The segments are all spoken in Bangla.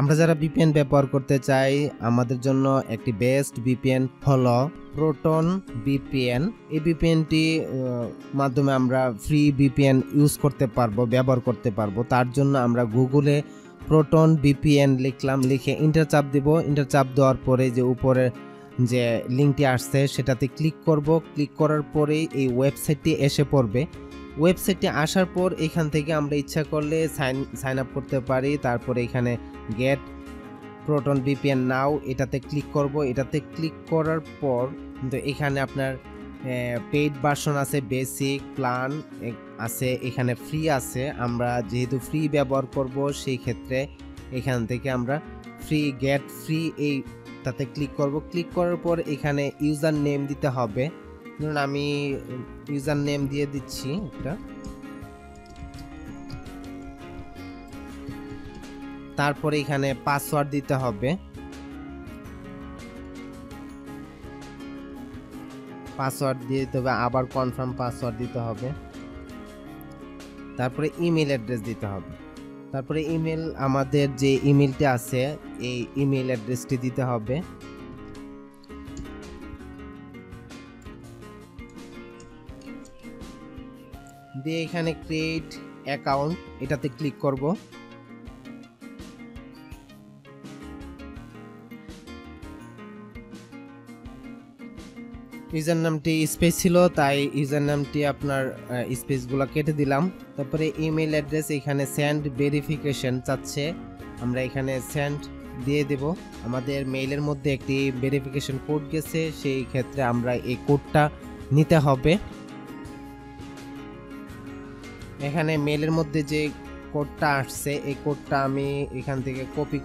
আমরা যারা VPN ব্যবহার করতে চাই আমাদের জন্য একটি বেস্ট VPN হলো ProtonVPN। এই VPNটি মাধ্যমে আমরা ফ্রি VPN ইউজ করতে পারবো, ব্যবহার করতে পারবো। তার জন্য আমরা গুগলে ProtonVPN লিখলাম, লিখে এন্টার চাপ দেব। এন্টার চাপ দেওয়ার পরে যে উপরে যে লিংকটি আসছে সেটাতে ক্লিক করব। ক্লিক করার পরেই এই ওয়েবসাইটটি এসে পড়বে। ওয়েবসাইটে আসার পর এখান থেকে আমরা ইচ্ছা করলে সাইন আপ করতে পারি। তারপরে এখানে গেট ProtonVPN নাও এটাতে ক্লিক করব। এটাতে ক্লিক করার পর তো এখানে আপনার পেইড ভার্সন আছে, বেসিক প্ল্যান আছে, এখানে ফ্রি আছে। আমরা যেহেতু ফ্রি ব্যবহার করব সেই ক্ষেত্রে এখান থেকে আমরা ফ্রি গেট ফ্রি এইটাতে ক্লিক করব। ক্লিক করার পর এখানে ইউজার নেম দিতে হবে। ধরুন আমি ইউজার নেম দিয়ে দিচ্ছি, এটা। তারপরে এখানে পাসওয়ার্ড দিতে হবে। পাসওয়ার্ড দিয়ে দিতে হবে, আবার কনফার্ম পাসওয়ার্ড দিতে হবে। তারপরে ইমেল অ্যাড্রেস দিতে হবে। তারপরে ইমেল, আমাদের যে ইমেলটা আছে এই ইমেল অ্যাড্রেসটি দিতে হবে। দিয়ে এখানে ক্রিয়েট অ্যাকাউন্ট এটাতে ক্লিক করব। ইউজার নামটি স্পেস ছিল, তাই ইউজার নামটি আপনার স্পেসগুলো কেটে দিলাম। তারপরে ইমেল অ্যাড্রেস, এখানে সেন্ড ভেরিফিকেশন চাচ্ছে, আমরা এখানে সেন্ড দিয়ে দেব। আমাদের মেইলের মধ্যে একটি ভেরিফিকেশন কোড গেছে, সেই ক্ষেত্রে আমরা এই কোডটা নিতে হবে। এখানে মেলের মধ্যে যে কোডটা আসছে এই কোডটা আমি এখান থেকে কপি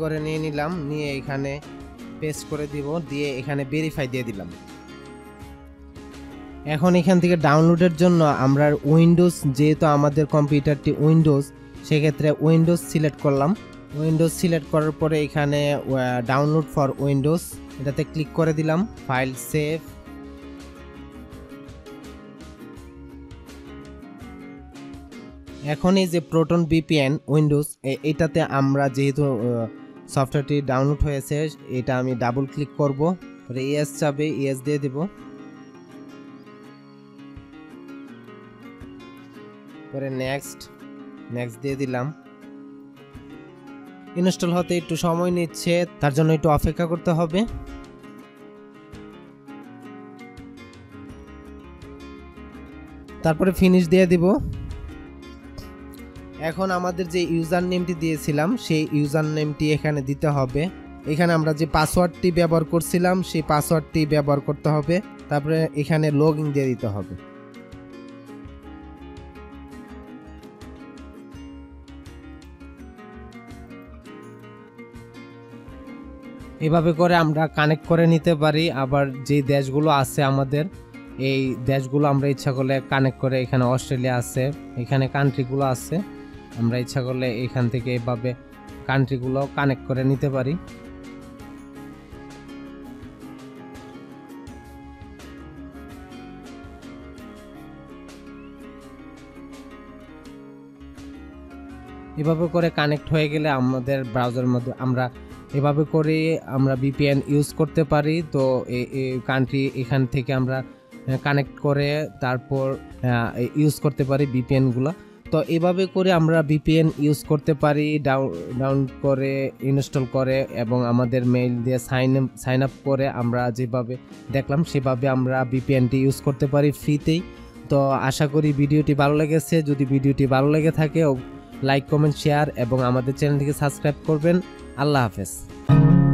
করে নিয়ে নিলাম, নিয়ে এখানে পেস্ট করে দিব, দিয়ে এখানে ভেরিফাই দিয়ে দিলাম। এখন এখান থেকে ডাউনলোডের জন্য আমরা উইন্ডোজ, যেহেতু আমাদের কম্পিউটারটি উইন্ডোজ, সেক্ষেত্রে উইন্ডোজ সিলেক্ট করলাম। উইন্ডোজ সিলেক্ট করার পরে এখানে ডাউনলোড ফর উইন্ডোজ এটাতে ক্লিক করে দিলাম। ফাইল সেভ, এখন এই যে ProtonVPN উইন্ডোজ এটাতে আমরা যেহেতু সফটওয়্যারটি ডাউনলোড হয়েছে, এটা আমি ডাবল ক্লিক করব, ইয়েস চাপে ইয়েস দিয়ে দেব। পরে নেক্সট দিয়ে দিলাম। ইনস্টল হতে একটু সময় নিচ্ছে, তার জন্য একটু অপেক্ষা করতে হবে। তারপরে ফিনিশ দিয়ে দিব। এখন আমাদের যে ইউজার নেমটি দিয়েছিলাম সেই ইউজার নেমটি এখানে দিতে হবে। এখানে আমরা যে পাসওয়ার্ডটি ব্যবহার করছিলাম সেই পাসওয়ার্ডটি ব্যবহার করতে হবে। তারপরে এখানে লগইন দিয়ে দিতে হবে। এভাবে করে আমরা কানেক্ট করে নিতে পারি। আবার যে দেশগুলো আছে আমাদের এই দেশগুলো আমরা ইচ্ছা করলে কানেক্ট করে, এখানে অস্ট্রেলিয়া আছে, এখানে কান্ট্রিগুলো আছে, আমরা ইচ্ছা করলে এখান থেকে এভাবে কান্ট্রিগুলো কানেক্ট করে নিতে পারি। এভাবে করে কানেক্ট হয়ে গেলে আমাদের ব্রাউজারের মধ্যে আমরা এভাবে করে আমরা VPN ইউজ করতে পারি। তো এই কান্ট্রি এখান থেকে আমরা কানেক্ট করে তারপর ইউজ করতে পারি VPNগুলো। তো এভাবে করে আমরা VPN ইউজ করতে পারি, ডাউনলোড করে, ইনস্টল করে, এবং আমাদের মেইল দিয়ে সাইন আপ করে। আমরা যেভাবে দেখলাম সেভাবে আমরা VPNটি ইউজ করতে পারি ফ্রিতেই। তো আশা করি ভিডিওটি ভালো লেগেছে। যদি ভিডিওটি ভালো লেগে থাকে লাইক, কমেন্ট, শেয়ার এবং আমাদের চ্যানেলটিকে সাবস্ক্রাইব করবেন। আল্লাহ হাফেজ।